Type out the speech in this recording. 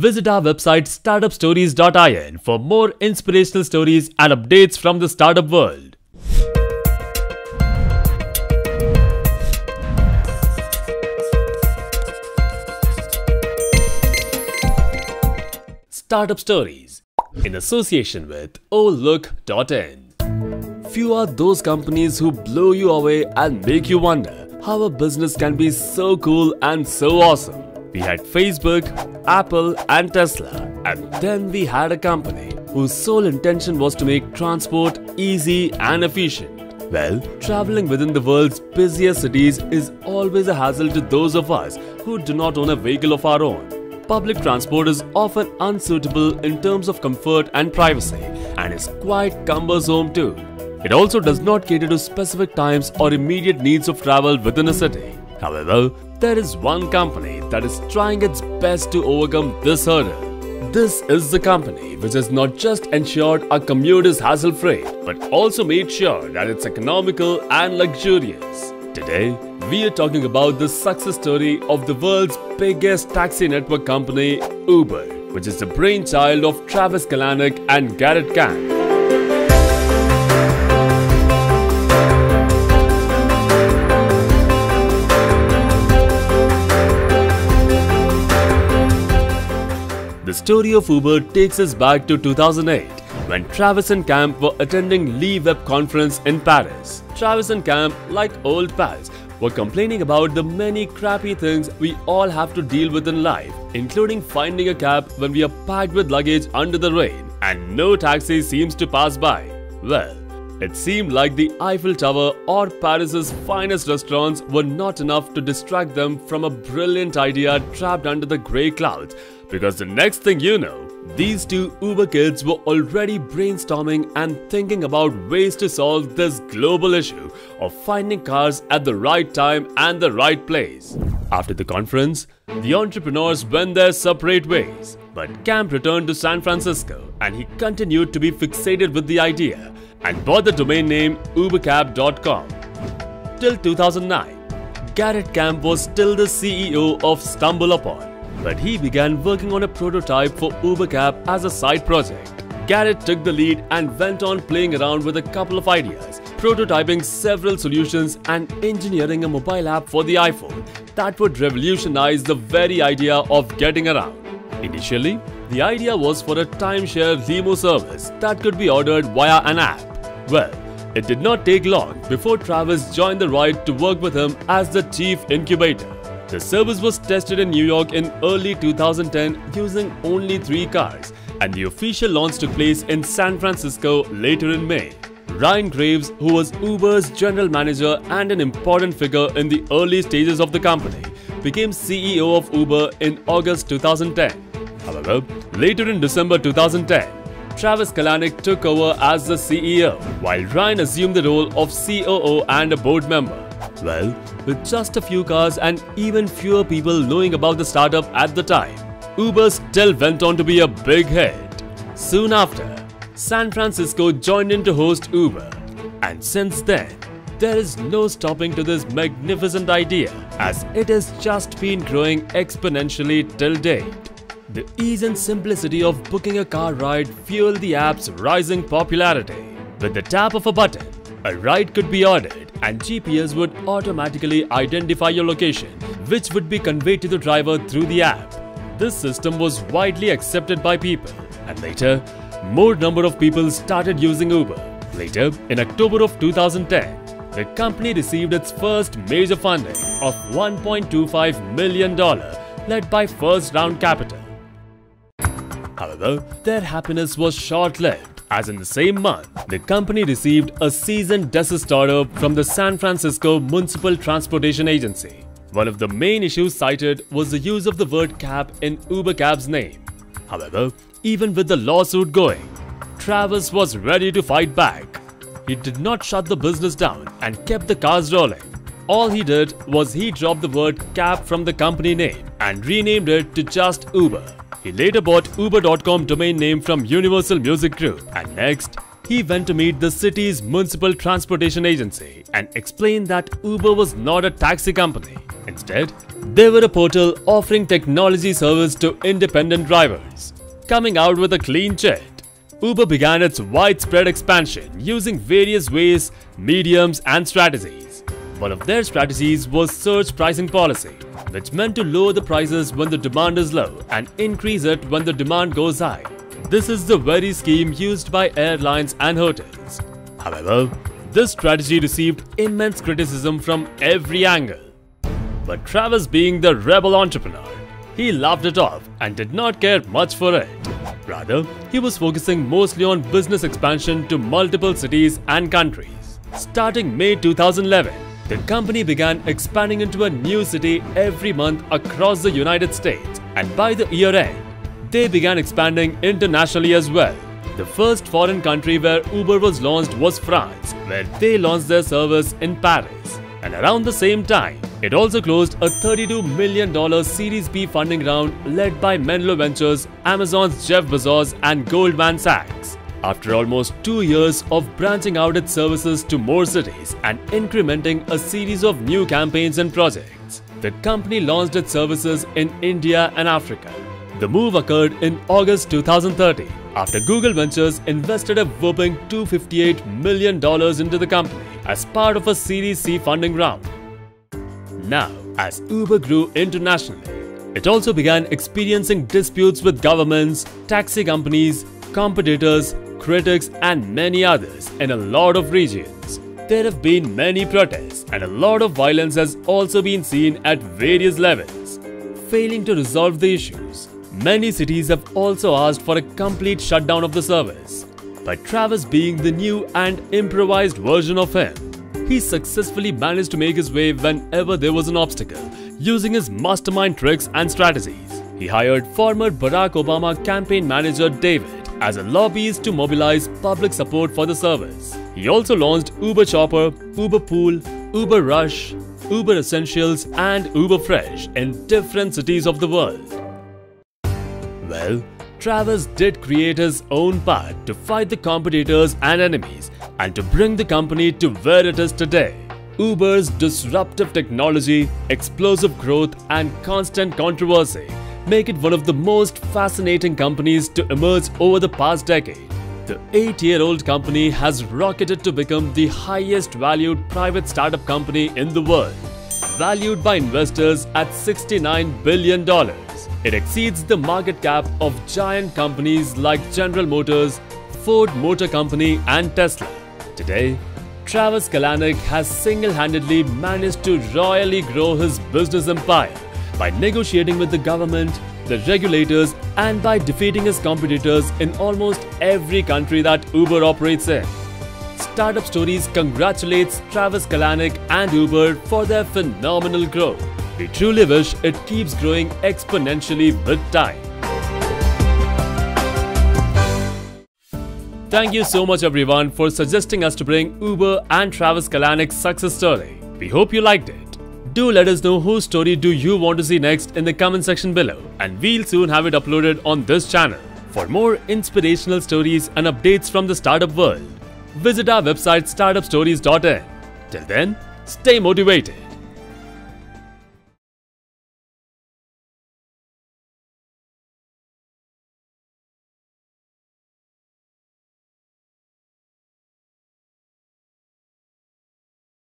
Visit our website startupstories.in for more inspirational stories and updates from the startup world. Startup Stories in association with Olook.in. Few are those companies who blow you away and make you wonder how a business can be so cool and so awesome. We had Facebook, Apple and Tesla, and then we had a company whose sole intention was to make transport easy and efficient. Well, traveling within the world's busiest cities is always a hassle to those of us who do not own a vehicle of our own. Public transport is often unsuitable in terms of comfort and privacy, and is quite cumbersome too. It also does not cater to specific times or immediate needs of travel within a city. However, there is one company that is trying its best to overcome this hurdle. This is the company which has not just ensured our commute is hassle-free, but also made sure that it's economical and luxurious. Today, we are talking about the success story of the world's biggest taxi network company, Uber, which is the brainchild of Travis Kalanick and Garrett Camp. The story of Uber takes us back to 2008, when Travis and Camp were attending Le Web conference in Paris. Travis and Camp, like old pals, were complaining about the many crappy things we all have to deal with in life, including finding a cab when we are packed with luggage under the rain and no taxi seems to pass by. Well, it seemed like the Eiffel Tower or Paris's finest restaurants were not enough to distract them from a brilliant idea trapped under the grey clouds. Because the next thing you know, these two Uber kids were already brainstorming and thinking about ways to solve this global issue of finding cars at the right time and the right place. After the conference, the entrepreneurs went their separate ways, but Camp returned to San Francisco and he continued to be fixated with the idea and bought the domain name ubercab.com. Till 2009, Garrett Camp was still the CEO of StumbleUpon. But he began working on a prototype for UberCab as a side project. Garrett took the lead and went on playing around with a couple of ideas, prototyping several solutions and engineering a mobile app for the iPhone that would revolutionize the very idea of getting around. Initially, the idea was for a timeshare limo service that could be ordered via an app. Well, it did not take long before Travis joined the ride to work with him as the chief incubator. The service was tested in New York in early 2010 using only 3 cars, and the official launch took place in San Francisco later in May. Ryan Graves, who was Uber's general manager and an important figure in the early stages of the company, became CEO of Uber in August 2010. However, later in December 2010, Travis Kalanick took over as the CEO, while Ryan assumed the role of COO and a board member. Well, with just a few cars and even fewer people knowing about the startup at the time, Uber still went on to be a big hit. Soon after, San Francisco joined in to host Uber. And since then, there is no stopping to this magnificent idea, as it has just been growing exponentially till date. The ease and simplicity of booking a car ride fueled the app's rising popularity. With the tap of a button, a ride could be ordered, and GPS would automatically identify your location, which would be conveyed to the driver through the app. This system was widely accepted by people, and later, more number of people started using Uber. Later, in October of 2010, the company received its first major funding of $1.25 million, led by First Round Capital. However, their happiness was short-lived. As in the same month, the company received a cease and desist order from the San Francisco Municipal Transportation Agency. One of the main issues cited was the use of the word cab in UberCab's name. However, even with the lawsuit going, Travis was ready to fight back. He did not shut the business down and kept the cars rolling. All he did was he dropped the word cab from the company name and renamed it to just Uber. He later bought Uber.com domain name from Universal Music Group, and next, he went to meet the city's municipal transportation agency and explained that Uber was not a taxi company. Instead, They were a portal offering technology service to independent drivers, coming out with a clean check. Uber began its widespread expansion using various ways, mediums and strategies. One of their strategies was surge pricing policy, which meant to lower the prices when the demand is low and increase it when the demand goes high. This is the very scheme used by airlines and hotels. However, this strategy received immense criticism from every angle. But Travis, being the rebel entrepreneur, he laughed it off and did not care much for it. Rather, he was focusing mostly on business expansion to multiple cities and countries. Starting May 2011, the company began expanding into a new city every month across the United States, and by the year end, they began expanding internationally as well. The first foreign country where Uber was launched was France, where they launched their service in Paris. And around the same time, it also closed a $32 million Series B funding round led by Menlo Ventures, Amazon's Jeff Bezos and Goldman Sachs. After almost 2 years of branching out its services to more cities and incrementing a series of new campaigns and projects, the company launched its services in India and Africa. The move occurred in August 2013 after Google Ventures invested a whopping $258 million into the company as part of a Series C funding round. Now, as Uber grew internationally, it also began experiencing disputes with governments, taxi companies, competitors, critics and many others in a lot of regions. There have been many protests and a lot of violence has also been seen at various levels. Failing to resolve the issues, many cities have also asked for a complete shutdown of the service. But Travis, being the new and improvised version of him, he successfully managed to make his way whenever there was an obstacle, using his mastermind tricks and strategies. He hired former Barack Obama campaign manager David as a lobbyist to mobilize public support for the service. He also launched Uber Chopper, Uber Pool, Uber Rush, Uber Essentials and Uber Fresh in different cities of the world. Well, Travis did create his own path to fight the competitors and enemies and to bring the company to where it is today. Uber's disruptive technology, explosive growth and constant controversy make it one of the most fascinating companies to emerge over the past decade. The 8-year-old company has rocketed to become the highest valued private startup company in the world, valued by investors at $69 billion. It exceeds the market cap of giant companies like General Motors, Ford Motor Company and Tesla. Today, Travis Kalanick has single-handedly managed to royally grow his business empire by negotiating with the government, the regulators and by defeating his competitors in almost every country that Uber operates in. Startup Stories congratulates Travis Kalanick and Uber for their phenomenal growth. We truly wish it keeps growing exponentially with time. Thank you so much everyone for suggesting us to bring Uber and Travis Kalanick's success story. We hope you liked it. Do let us know whose story do you want to see next in the comment section below, and we'll soon have it uploaded on this channel. For more inspirational stories and updates from the startup world, visit our website startupstories.in. Till then, stay motivated.